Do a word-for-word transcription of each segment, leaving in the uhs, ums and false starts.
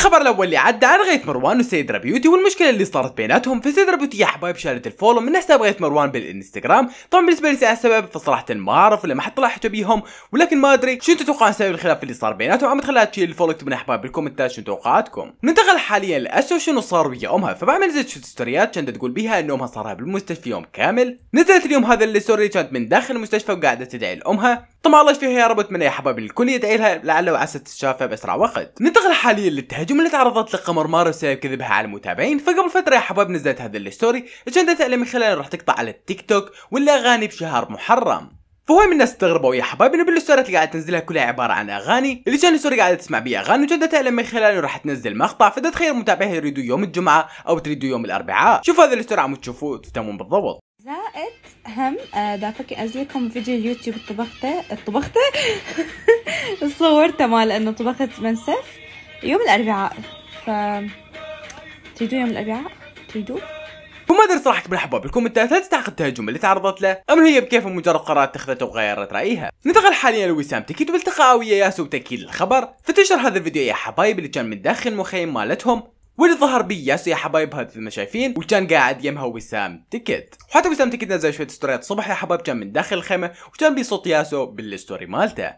الخبر الاول اللي عدى عن غيث مروان والسيد ربيوتي والمشكله اللي صارت بيناتهم. فالسيد ربيوتي يا حبايب شالت الفولو من حساب غيث مروان بالانستغرام. طبعا بالنسبه لي السبب فصراحه ما اعرف ولا ما حد طلع حتى بيهم، ولكن ما ادري شو انتم تتوقعون سبب الخلاف اللي صار بيناتهم. عم تخليها تشيل الفولو، اكتبوا لنا يا حبايب بالكومنتات شو توقعاتكم. ننتقل حاليا لاسو شنو صار ويا امها. فبعد ما نزلت شو ستوريات كانت تقول بيها ان امها صار لها بالمستشفى يوم كامل. نزلت اليوم هذا الستوري كانت من داخل المستشفى وقاعده تدعي لامها. طبعا الله يشفيها يا رب، اتمنى يا حبايب الكل يدعي لها لعل وعسى تتشافى باسرع وقت. ننتقل حاليا للتهجم اللي تعرضت لقمر مار بسبب كذبها على المتابعين. فقبل فتره يا حبايب نزلت هذا الستوري كانت تعلم من خلاله راح تقطع على التيك توك ولا اغاني بشهر محرم. فهواي من الناس استغربوا يا حبايب ان بالستوريات اللي قاعده تنزلها كلها عباره عن اغاني، اللي كان الستوري قاعده تسمع بيها اغاني وجدت تعلم من خلاله راح تنزل مقطع. فدا تخيل متابعيها يريدوا يوم الجمعه او تريدوا يوم الاربعاء. شوفوا هذا الستوري عم تشوفوه تفهمون بالضبط. زائد هم دافك أزلكم فيديو اليوتيوب طبخته طبخته صورته مال لأنه طبخت منسف يوم الأربعاء. ف تريدوا يوم الأربعاء تريدوا؟ وما ادري صراحه من حباب الكومنتات هل تستحق التهجم اللي تعرضت له ام هي بكيف مجرد قرارات اتخذته وغيرت رايها. ننتقل حاليا لوسام تيكت والتقاء ويا ياسو وتاكيد الخبر. فتنشر هذا الفيديو يا حبايب اللي كان من داخل المخيم مالتهم واللي ظهر بيه ياسو يا حبايب هذا ما شايفين، وكان قاعد يمها وسام تيكت. وحتى وسام تيكت نزل شويه ستوريات الصبح يا حبايب كان من داخل الخيمه وكان بصوت ياسو بالستوري مالته.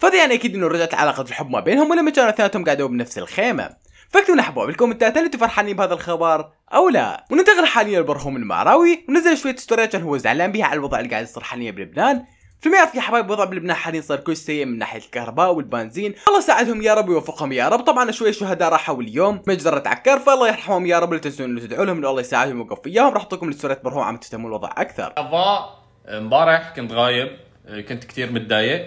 فهذا يعني اكيد انه رجعت علاقه الحب ما بينهم ولما كانوا اثنيناتهم قاعدين بنفس الخيمه. فاكتبوا لنا حبايب بالكومنتات هل انتم فرحانين بهذا الخبر او لا. وننتقل حاليا للبرهوم المعراوي ونزل شويه ستوريات كان هو زعلان بها على الوضع اللي قاعد يصير حاليا بلبنان. فما يعرف يا حبايب الوضع بلبنان حاليا صار كل سيء من ناحيه الكهرباء والبنزين. الله ساعدهم يا رب ويوفقهم يا رب. طبعا شويه شهداء راحوا اليوم مجزره عكار فالله يرحمهم يا رب. لا تنسون انه تدعوا لهم انه الله يساعدهم ويوقف وياهم. راح اعطيكم الستوريات برهوم عم تفهمون الوضع اكثر. امبارح كنت غايب، كنت كثير متضايق،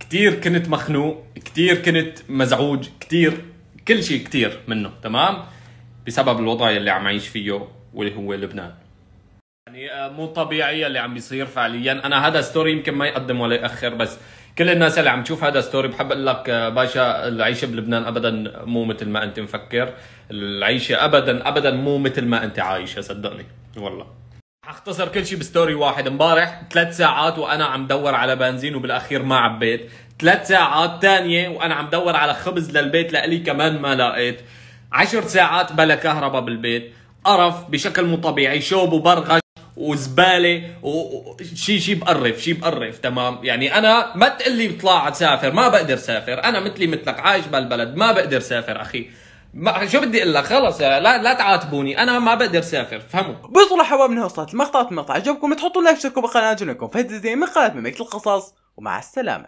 كثير كنت مخنوق، كثير كنت مزعوج، كثير كل شيء كثير منه تمام بسبب الوضع اللي عم عيش فيه واللي هو لبنان. يعني مو طبيعي اللي عم بيصير فعليا. انا هذا ستوري يمكن ما يقدم ولا ياخر، بس كل الناس اللي عم تشوف هذا ستوري بحب اقول لك باشا العيشه بلبنان ابدا مو مثل ما انت مفكر، العيشه ابدا ابدا مو مثل ما انت عايشه صدقني والله. حختصر كل شيء بستوري واحد. امبارح ثلاث ساعات وانا عم دور على بنزين وبالاخير ما عبيت، ثلاث ساعات ثانيه وانا عم دور على خبز للبيت لالي كمان ما لقيت، عشر ساعات بلا كهرباء بالبيت، قرف بشكل مو طبيعي، شوب وبرغش وزباله وشيء شيء بقرف شيء بقرف تمام. يعني انا ما تقول لي اطلع سافر، ما بقدر سافر، انا مثلي مثلك عايش بالبلد ما بقدر سافر اخي. ما شو بدي اقول لك خلص لا لا تعاتبوني انا ما بقدر اسافر فهموا. بصراحه حبايب من وصلت المقطع، المقطع عجبكم تحطوا لايك وتشتركوا بالقناه. جنكم فهد زين من قناه مملكة القصص ومع السلامه.